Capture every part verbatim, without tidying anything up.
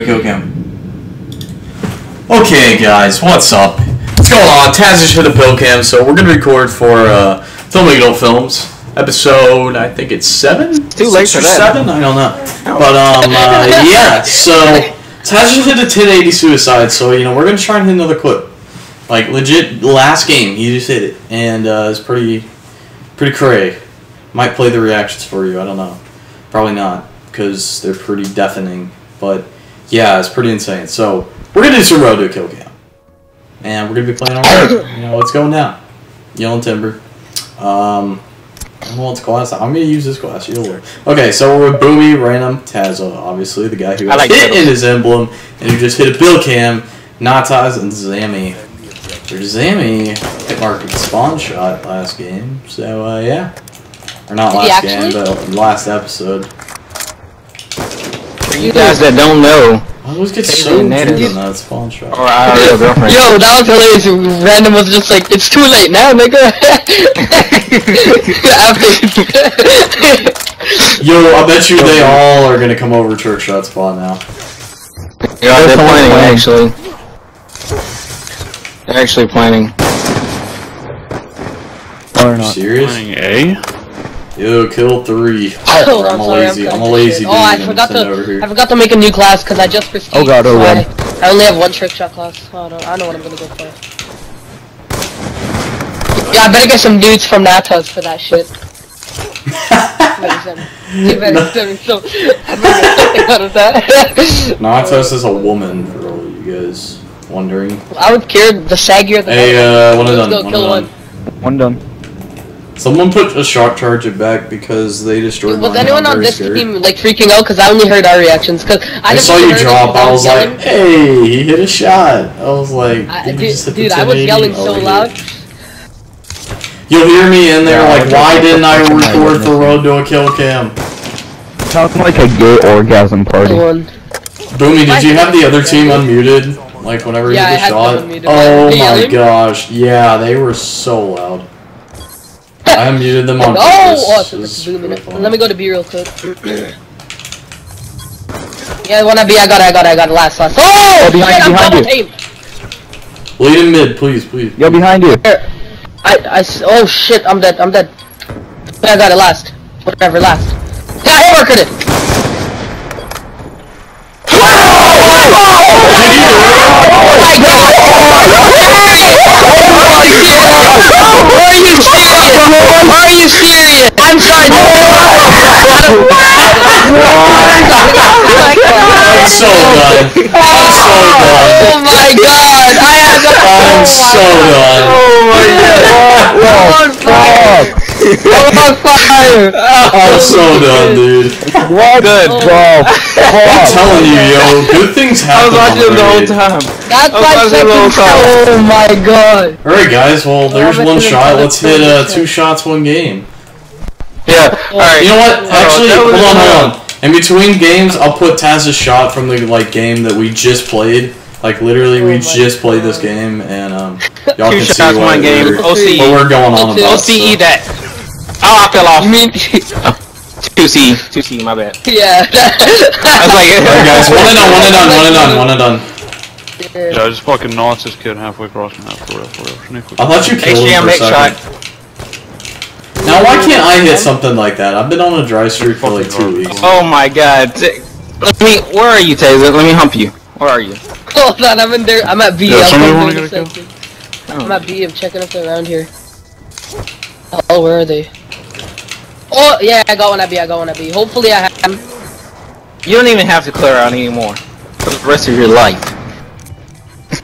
Go cam. Okay guys, what's up? What's going on? Tazuh for the pill cam, so we're gonna record for uh, Filming Old Films episode. I think it's seven. Too late for that. Seven? I don't know. But um, uh, yeah. So Tazuh hit a ten eighty suicide. So you know we're gonna try and hit another clip. Like legit, last game he just hit it, and uh, it's pretty, pretty cray. Might play the reactions for you. I don't know. Probably not because they're pretty deafening. But yeah, it's pretty insane. So, we're going to do some road to a kill cam. And we're going to be playing alright. You know, what's going down? Yelling Timber. Um, I don't know what's glass. I'm going to use this glass. You'll work. Okay, so we're with Boomy, Random, Tazuh, obviously, the guy who got like hit in his emblem, and who just hit a bill cam, Nataz, and Zammy. Zammy hit marked with spawn shot last game. So, uh, yeah. Or not last game, but last episode. You guys that don't know, I always get so mad on that spawn shot. Or our real girlfriend. Yo, that was hilarious. Random was just like, it's too late now, nigga. Yo, I bet you they all are gonna come over to our shot spawn now. Yeah, they're, they're planning, planning actually. They're actually planning. Are not serious? Planning A? Yo, kill three. Oh, I'm, I'm sorry, lazy. I'm, I'm a lazy dude. Oh, I forgot to. I forgot to make a new class because I just received. Oh god, oh one. I, I only have one trick shot class. Oh, no, I know what I'm gonna go for. Yeah, I better get some dudes from Natos for that shit. Natos is a woman for all you guys wondering. I would care the saggier the. Hey, uh, one done. Go one kill done. One. One done. Someone put a shock charger back because they destroyed my. Was mine. Anyone on this scared. Team like freaking out? Cause I only heard our reactions. Cause I, I saw you drop. I was yelling. Like, "Hey, he hit a shot." I was like, I, "Dude, dude, dude I was yelling so oh, loud." You'll hear me in there. Yeah, like, why didn't I record for Road to a Kill Cam? Sounds like a gay orgasm party. Boomy, did you have the other team unmuted? Like whenever yeah, you hit the shot. Unmuted, oh my gosh! Yeah, they were so loud. I muted them on oh, purpose. Oh, awesome. Let me go to B real quick. Yeah, I wanna be. I got it, I got it, I got it. Last, last. Oh, oh behind, shit, behind I'm double tape. Lead in mid, please, please. Yo, behind you. I, I, oh shit, I'm dead, I'm dead. But I got it last. Whatever, last. Yeah, I hit-marked it. Oh, oh my god! Oh my god! Are you serious? I'm sorry. No. I'm so done. I'm so done. Oh my god. I have a I'm so done. Oh my god. I'm on fire. I'm on fire. I'm so done, dude. What good, bro. I'm telling you, yo. Good things happen. I was watching the whole time. That's oh my god. Alright guys, well there's one shot. Let's hit uh, two shots one game. Yeah, alright. You know what? Actually, hold on, hold on. In between games, I'll put Tazuh's shot from the like game that we just played. Like literally, we just played this game, and um, y'all can see what we're going on about. O C E that. Oh, I fell off. You mean? two C, two C, my bad. Yeah. I was like, alright guys, one and done, one and done, one and done, one and done. Yeah, I just fucking knocked this kid halfway across and half for real, for real. I thought you killed him for a second. Now why can't I hit something like that? I've been on a dry streak for like two weeks. Oh my god. Let me, where are you, Tazuh? Let me hump you. Where are you? Hold on, I'm in there. I'm at B. Yeah, I'm, get a kill? I'm at B. I'm checking up around here. Oh, where are they? Oh, yeah, I got one at B. I got one at B. Hopefully I have them. You don't even have to clear out anymore for the rest of your life.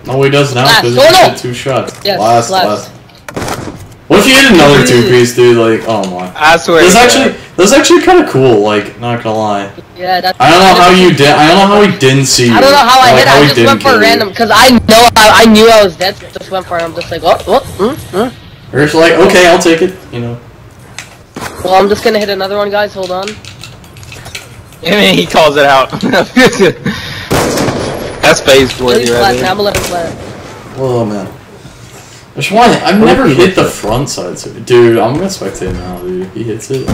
Oh, he does now because he oh, hit two shots. Yes, last, last. What if you hit another two-piece, dude? Like, oh my. I swear. This actually, that. this actually kind of cool. Like, not gonna lie. Yeah, that's. I don't know how you did. I don't know how he didn't see you. I don't know how I like, hit. How I just went for random because I know I, I knew I was dead. So I just went for it. I'm just like, oh, oh, mm, mm. You're just like, okay, I'll take it. You know. Well, I'm just gonna hit another one, guys. Hold on. I mean, he calls it out. That's phase worthy right there. I'm eleven flat. Oh man. There's one. I've never hit the front side. Dude, I'm gonna spectate now, dude. He hits it.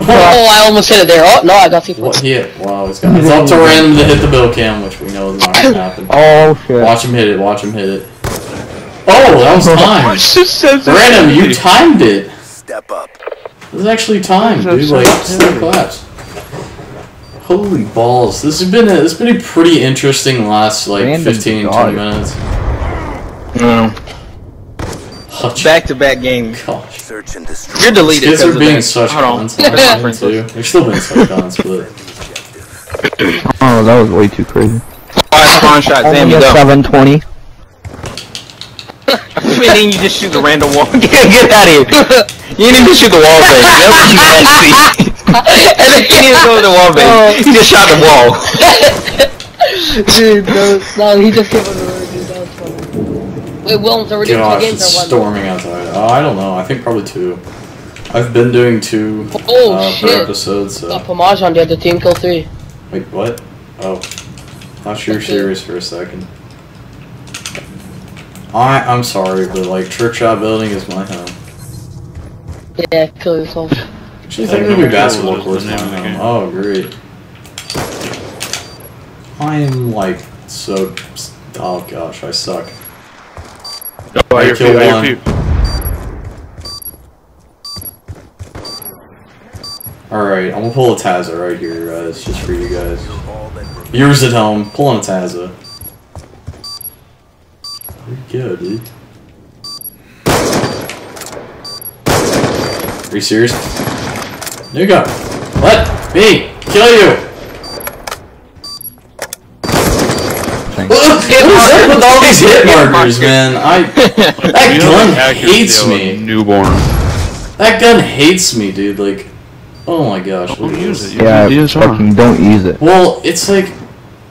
Oh, I almost hit it there. Oh, no, I got people. What hit? Wow, it's got. It's up to Ren to hit the bill cam, which we know is not going to happen. Oh, shit. Watch him hit it, watch him hit it. Oh, that was timed! Random, you timed it! Step up. This is actually timed, dude. Like, still claps. Holy balls. This has been a, this has been a pretty interesting last, like, Random fifteen, twenty minutes. No. Back-to-back game. Gosh. Search and destroy. You're deleted. These are being such cons. They're still being such cons, but... Oh, that was way too crazy. Alright, spawn shot, damn you go. seven twenty. I mean, you just shoot the random wall. Get out of here. You didn't even shoot the wall thing. That's what you had to see. And then you didn't go to the wall thing. Oh. He just shot the wall. Dude, no, no, he just gave him the... Wait, Wilms, are we doing two games or one? Storming outside. Oh, I don't know. I think probably two. I've been doing two oh, uh, per episode, so... Oh, shit. Pomage on the other team, kill three. Wait, what? Oh. Not sure you're serious for a second. I, I'm sorry, but, like, trick shot building is my home. Yeah, kill yourself. She's like, no basketball course now. Oh, great. I am, like, so... Oh, gosh, I suck. Oh, I hear feet, I hear feet. Alright, I'm gonna pull a Taza right here, uh, it's just for you guys. Yours at home, pulling a Taza. Where'd you go, dude? Are you serious? There you go. Let me kill you! What's up with all these hit markers, man? I that gun hates me. Newborn. That gun hates me, dude. Like, oh my gosh. Don't use it. Yeah, fucking don't use it. Well, it's like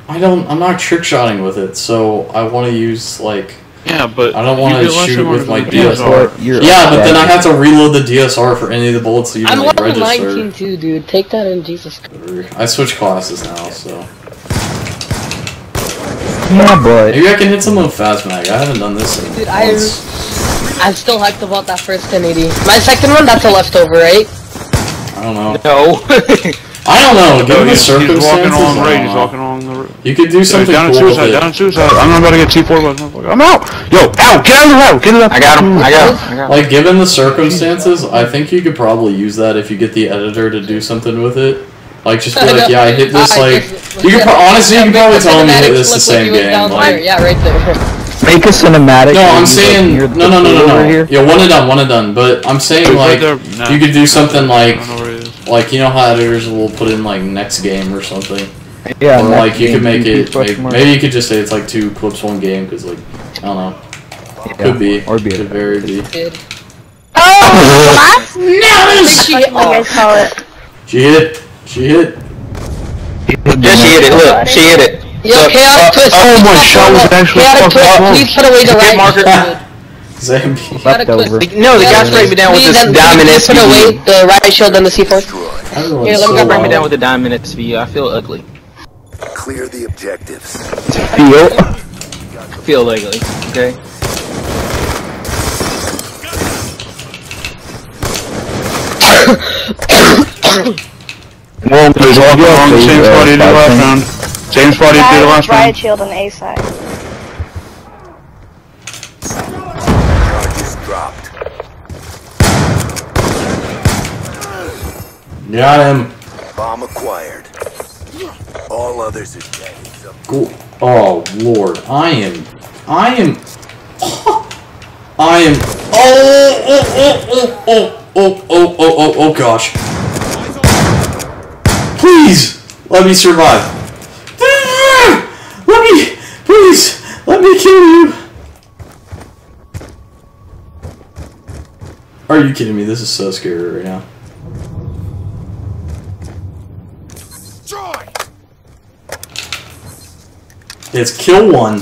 I don't. I'm not trick shotting with it, so I want to use like. Yeah, but I don't want to shoot with my D S R. Yeah, but then I have to reload the D S R for any of the bullets to even like register. I'm level nineteen too, dude. Take that in, Jesus. I switch classes now, so. Yeah, but maybe I can hit someone fast, Mag. I haven't done this in Dude, months. I, I'm still hyped about that first ten eighty. My second one, that's a leftover, right? I don't know. No. I don't know. Given the circumstances, he's walking along the road. He's walking along the road. You could do something down cool suicide, with it. Down suicide. I'm not about to get T four. I'm out. Yo, out. Get out of the road. Get out. I got him. I got him. I got him. Like, given the circumstances, I think you could probably use that if you get the editor to do something with it. Like, just be like, yeah, I hit this, like... You can pro honestly, you can probably tell me that this is the same game, like... Yeah, right there. Make a cinematic... No, I'm saying... No, no, no, no, no. Yeah, one and done, one and done. But I'm saying, like, you could do something like... Like, you know how editors will put in, like, next game or something? Yeah. Or, like, you could make it... Maybe you could just say it's, like, two clips, one game, because, like... I don't know. Could be. Could very be. Oh! No! She hit it. She hit. Yeah, she hit it. Look, she hit it. Yo, look, chaotic uh, twist. Oh my shot was actually fucking wrong. Please put away the right marker. No, the guy sprayed me down with this diamond S V U. Put away the right shield and the C four. Here, let me go. Spray me down with the diamond S V U. I feel ugly. Clear the objectives. Feel? Feel ugly. Okay. Well, there's all the wrong same spot you did last round. Same spot you did last round. Riot shield on A side. Got him. Bomb acquired. All others are dead. Cool. Oh Lord, I am, I am, oh, I am. Oh, oh, oh, oh, oh, oh, oh, oh, oh, gosh. Please let me survive. Let me, please let me kill you. Are you kidding me? This is so scary right now. Destroy. It's kill one.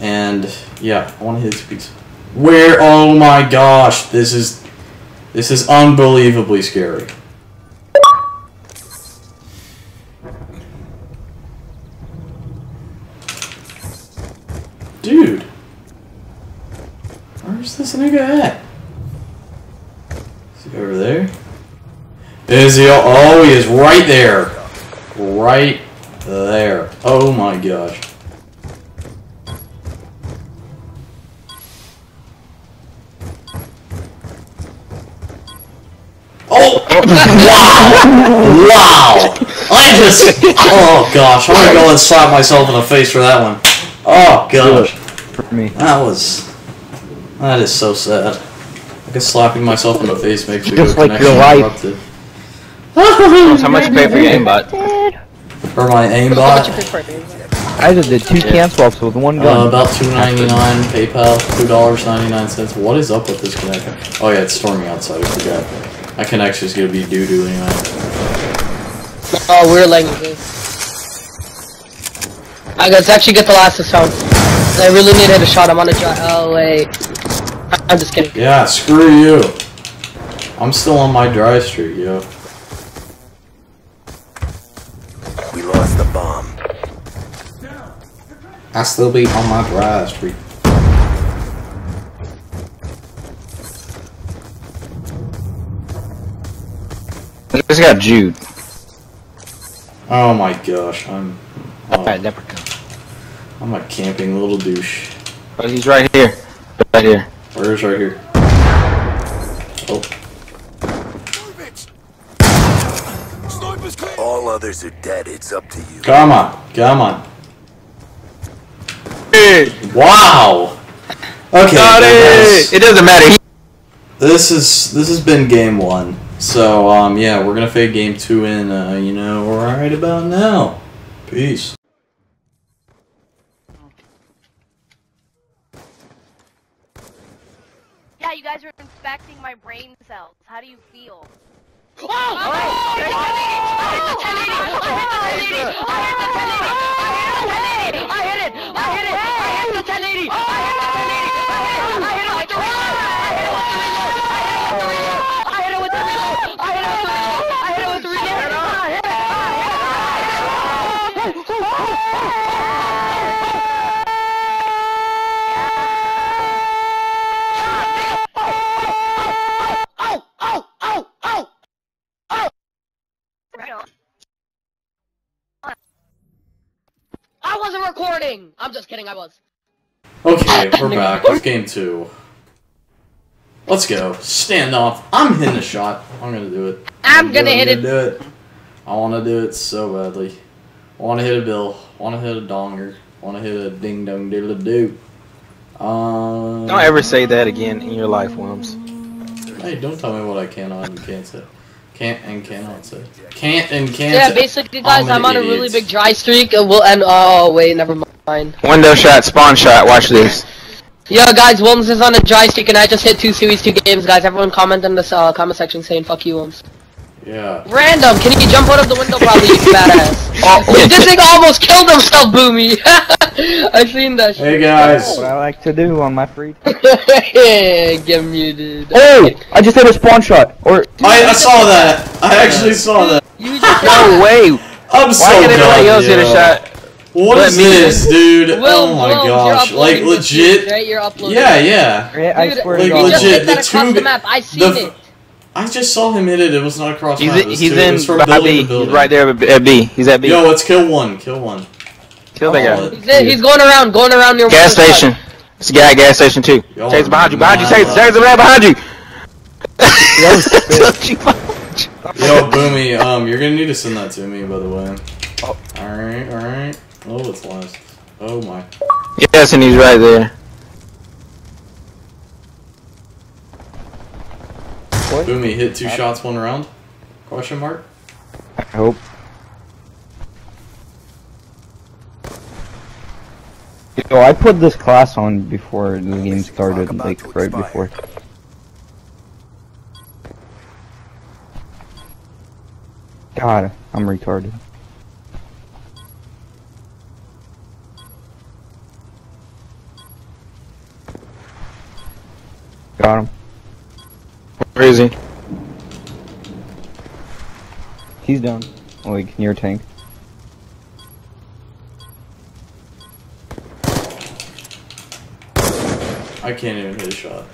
And yeah, I want to hit this piece. Where? Oh my gosh! This is, this is unbelievably scary. Dude, where's this nigga at? Is he over there? Is he? Oh, he is right there. Right there. Oh my gosh. Oh! Wow! Wow! I just... Oh gosh, I'm gonna go and slap myself in the face for that one. Oh gosh. For me. That was... That is so sad. I guess slapping myself in the face makes me just go like your life. Interrupted. How much you pay for your aimbot? For my aimbot? I did the two cam swaps with one gun. Uh, about two ninety-nine PayPal, two dollars and ninety-nine cents. What is up with this connection? Oh yeah, it's storming outside, I forgot. My connection's gonna be doo-doo anyway. Oh, we're lagging. I guess actually get the last sound. I really need to hit a shot, I'm on a drive. Oh wait. I'm just kidding. Yeah, screw you. I'm still on my dry streak, yo. We lost the bomb. I still be on my dry streak. I just got Jude. Oh my gosh, I'm. Oh. Alright, leprechaun. I'm a camping little douche. Oh, he's right here. Right here. Where is right here? Oh. All others are dead, it's up to you. Come on, come on. Wow! Okay. Got it. It doesn't matter. This is this has been game one. So um yeah, we're gonna fade game two in uh, you know, right about now. Peace. Yeah, you guys are infecting my brain cells. How do you feel? Oh! I hit the ten eighty! I hit the ten eighty! I hit the ten eighty! I hit it! I hit the ten eighty! I hit it! I hit the ten eighty! I hit it! I hit it with the reload! I hit it with the reload! I hit it with the reload! I hit it with the reload! I hit it! I hit it! I hit it! I wasn't recording! I'm just kidding, I was. Okay, we're back with game two. Let's go. Stand off. I'm hitting a shot. I'm gonna do it. I'm, I'm gonna, gonna hit it. Do it. I wanna do it so badly. I wanna hit a bill. I wanna hit a donger. I wanna hit a ding dong diddle doo. Um, don't ever say that again in your life, Wilms. Hey, don't tell me what I cannot and can't say. Can't and cannot say. Can't and can't Yeah, basically, guys, I'm on a really big dry streak, and we'll end- Oh, wait, never mind. Window shot, spawn shot, watch this. Yo, guys, Wilms is on a dry streak, and I just hit two series, two games, guys. Everyone comment in the uh, comment section saying, fuck you, Wilms. Yeah. Random, can you jump out of the window probably, you badass? Oh. This thing almost killed himself, Boomy! I've seen that shit. Hey, guys. That's what I like to do on my free time. Get muted. Oh! I just hit a spawn shot. Or I, I saw that. I actually saw that. You just no way. I'm Why so Why did anybody else hit a shot? What Let is this, dude? Will, oh my Will, gosh. Like, legit. Right? You're uploading. Yeah, yeah. Dude, I swear like, to God. You just hit that across the map. I seen it. I just saw him hit it. It was not across the map. It was he's two. in. It was from building to building. He's right there at B. He's at B. Yo, let's kill one. Kill one. Kill that guy. He's, in, he's going around, going around near gas station. Truck. It's a guy at gas station too. Chase behind you, behind you, Chase, Chase the man behind you. Yo, Boomy, um, you're gonna need to send that to me, by the way. Oh. All right, all right. Oh, it's lost. Oh my. Yes, and he's right there. What? Boomy hit two I shots, one round? Question mark. I hope. Yo, I put this class on before the game started, like, right before. God, I'm retarded. Got him. Where is he? He's down, like, near tank. I can't even hit a shot.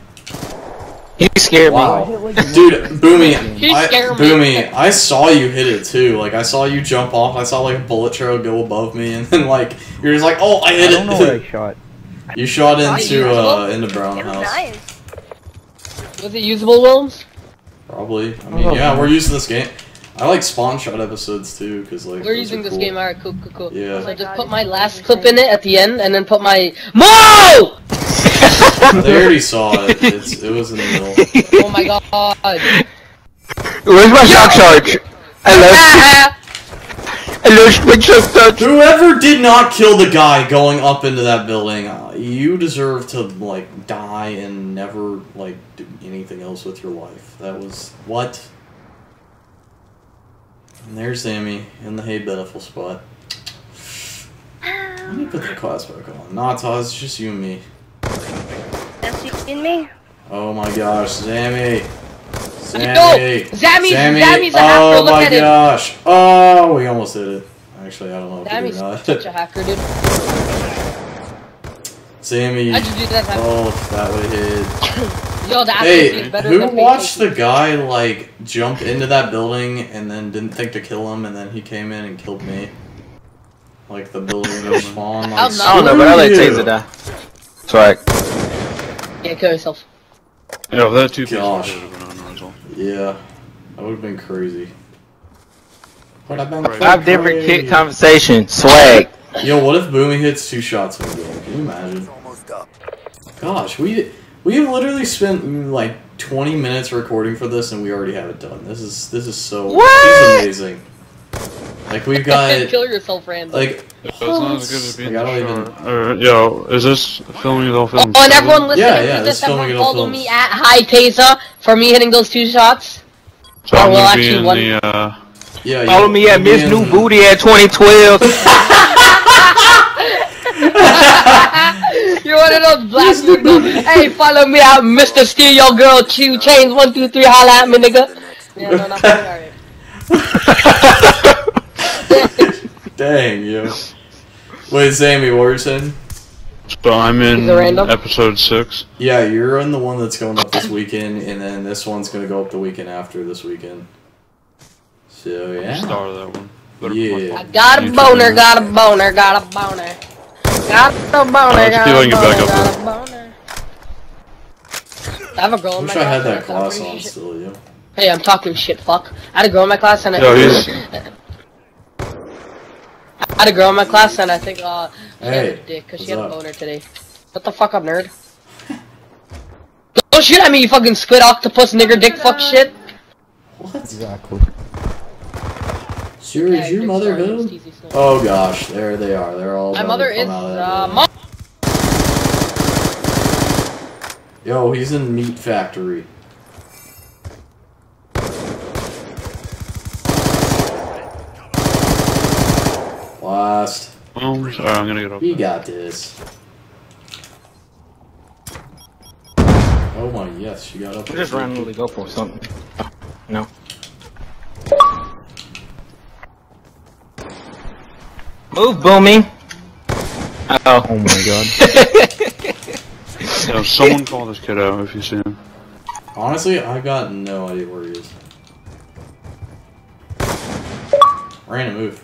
You scared wow. me. Dude, Boomy, I, Boomy, I saw you hit it too. Like, I saw you jump off, I saw, like, a bullet trail go above me, and then, like, you're just like, oh, I hit it. I don't know what I shot. You shot into, uh, into Brown House. Nice. Was it usable ones? Probably. I mean, oh, yeah, man. We're using this game. I like spawn shot episodes too, cause like we're using this cool. game. Alright, cool, cool, cool. Yeah. So I just put my last clip in it at the end, and then put my Mo. They already saw it. It's, it was in the middle. Oh my god. Where's my shock charge? I lost. I lost my shock charge. Whoever did not kill the guy going up into that building, uh, you deserve to like die and never like do anything else with your life. That was what. And there's Amy in the hey beautiful spot. Let me put the class back on. Nah, Taz, it's just you and me. That's you and me? Oh my gosh, Sammy! Sammy! No! Sammy! Sammy's a hacker, look at him! Oh my gosh! Oh, we almost did it. Actually, I don't know if Sammy's we did such a hacker, dude. Sammy. How'd you do that hacker? Oh, that would hit. Yo, hey, who watched the guy, like, jump into that building and then didn't think to kill him and then he came in and killed me? Like, the building was spawn. Like, I don't know, but I like Taser now. It's alright. Yeah, kill yourself. Yeah, there are two gosh. people. Yeah, that would've been crazy. But I've been Five different kick conversation, swag. Yo, what if Boomy hits two shots in a game? Can you imagine? Gosh, we... We have literally spent like twenty minutes recording for this, and we already have it done. This is this is so what? This is amazing. Like we've got kill yourself, Rand. Like, oh, it's good to be like I don't even. Or, yo, is this filming it all? Films? Oh, and everyone listening yeah, yeah, to this, everyone it all follow films. me at HiTazuh for me hitting those two shots. So oh, well, actually, one. The, uh... yeah, follow me at Miss New Booty at twenty twelve. You're one of those black people. Hey, follow me out, Mister Steel, your girl, chew chains, one, two, three, holla at me, nigga. Yeah, no, not sorry. Dang, yo. Wait, Sammy, what were you saying? So I'm in episode six. Yeah, you're in the one that's going up this weekend, and then this one's gonna go up the weekend after this weekend. So, yeah. I'm star of that one. Better yeah. I got a boner, got a boner, got a boner. Got the boner, I got the boner, back got the boner. I have a girl in my class. I wish I had that class on still, yeah. Hey, I'm talking shit, fuck. I had a girl in my class and I Yo, think... I had a girl in my class and I think, uh... She hey, had a dick, cause she had up? a boner today. What the fuck up, nerd? Don't shoot at me, you fucking squid octopus nigger dick fuck shit! What? Exactly. Sure, yeah, is your mother good? Oh gosh, there they are. They're all. My mother is. Uh, mom. Yo, he's in meat factory. Last. Oh, sorry, I'm gonna get up. You got this. Oh my, yes, you got up. I just randomly go for something. No. Move, Boomy! Oh. Oh my god. Yo, someone call this kid out if you see him. Honestly, I got no idea where he is. Random move.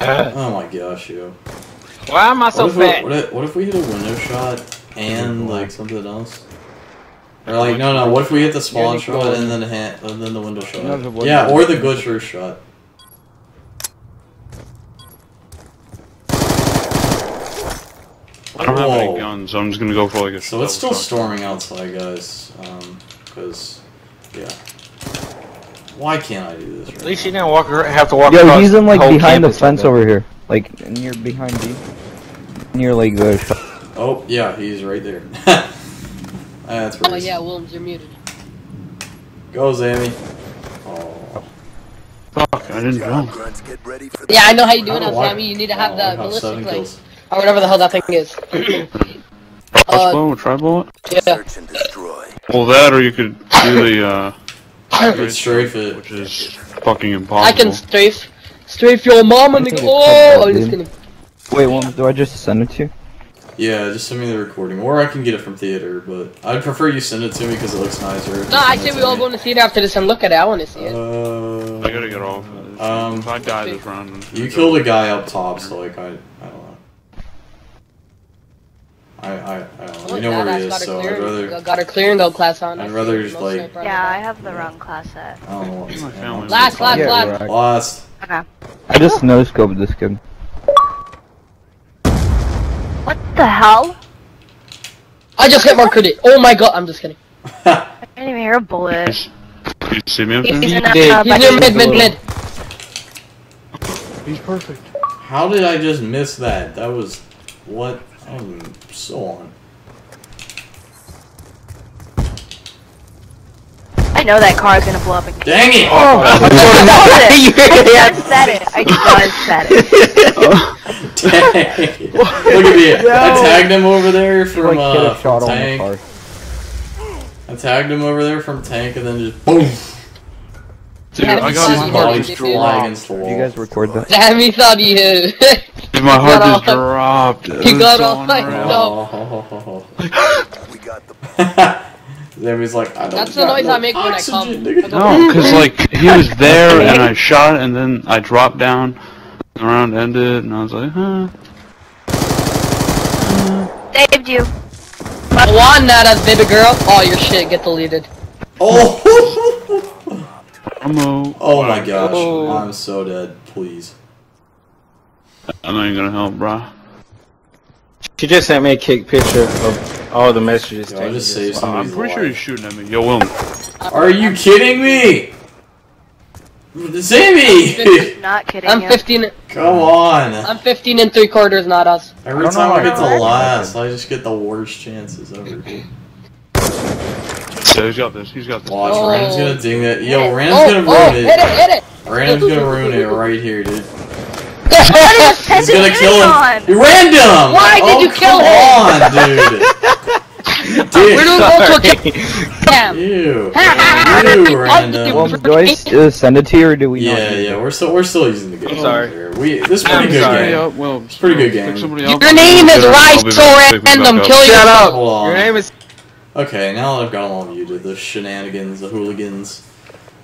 Oh my gosh, yo. Why am I so fat? What if, what if we hit a window shot and like something else? Or like, no, no, what if we hit the spawn shot and then the hand, and then the window shot? Yeah, or the glitcher shot. I don't Whoa. have any guns, so I'm just gonna go for like a So it's still shot. storming outside, guys. Um, cause, yeah. Why can't I do this right At least now? you didn't walk around, have to walk around. Yeah, he's in like behind the fence over here. Like, near behind you. Near like the shot. Oh, yeah, he's right there. Uh, that's oh yeah, Williams, you're muted. Go, Sammy. Oh. Fuck, I didn't jump. Yeah, I know how you do it now, Sammy. You need to have oh, the ballistic, like, or whatever the hell that thing is. Crossbow, uh, tri-bullet? Yeah. Well, that, or you could do the, uh... I could strafe it. Which is fucking impossible. I can strafe. Strafe your mom and the- Oh, I'm just kidding. Wait, well, do I just send it to you? Yeah, just send me the recording, or I can get it from theater, but I'd prefer you send it to me because it looks nicer. No, I say we all go to theater after this and look at it. I want to see it. Uh, I gotta get off. Um, if I die this round, you killed a guy up top, so like I, I don't know. I, I, I don't know. We know where he is, so I'd rather. Got a clear and go class on. I'd rather just like. Yeah, I have the wrong class set. I don't know what my family. Last, last, last, last. Okay. I just no scoped this kid. What the hell? I just hit Mark Cuddy. Oh my god, I'm just kidding. I didn't even hear a bullet. You see me up there? He's, He's, uh, He's near mid, mid, mid. He's perfect. How did I just miss that? That was... What? I'm so on. I know that car is gonna blow up and kill. Dang it! Oh, I just said it! I just said it! I just said it! Dang! Look at me! No. I tagged him over there from uh, shot tank. On the car. I tagged him over there from tank and then just boom! Dude, I got his heart just dropped. You guys record that? Sammy thought you. Dude, my heart just dropped. He got off my stuff. We got the. Sammy's like, I don't That's the noise no I make when I come. No, because like, he was there and I shot and then I dropped down. The round ended and I was like, huh. Saved you. One that a baby girl. Oh, your shit, get deleted. Oh! Oh my gosh, oh. I'm so dead, please. I'm not even gonna help, bruh. She just sent me a kick picture of. Oh, the messages. Yo, I just saved somebody's life. I'm pretty sure he's shooting at me. Yo, Wilm. Are you kidding me? Sammy! Not kidding. I'm fifteen. You. Come on. I'm fifteen and three quarters, not us. Every I time I get to last, I just get the worst chances ever. So he's got this. He's got this. Watch, oh. Random's gonna ding that. Yo, Random's oh, gonna ruin oh, it. Hit it, hit it. Random's gonna ruin it right here, dude. He's gonna kill him. On. Random! Why did oh, you kill him? Come on, dude. Dude, we're gonna go to Cam. Ew. Ew, Random. Well, do I uh, send it to you or do we? Yeah, not yeah. We're still we're still using the game. I'm sorry. Here. We this is pretty I'm good sorry. game. Yeah, well, it's pretty good game. Your name is Rice so Random. Kill you. Shut up. Hold on. Your name is. Okay, now that I've got all muted, the shenanigans, the hooligans,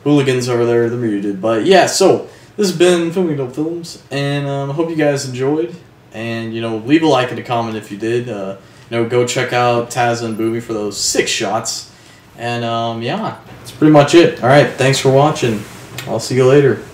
hooligans over there, they're muted. But yeah, so this has been Filming Old Films, and um, I hope you guys enjoyed. And you know, leave a like and a comment if you did. Uh, You know, go check out Tazuh and Booby for those six shots. And, um, yeah, that's pretty much it. All right, thanks for watching. I'll see you later.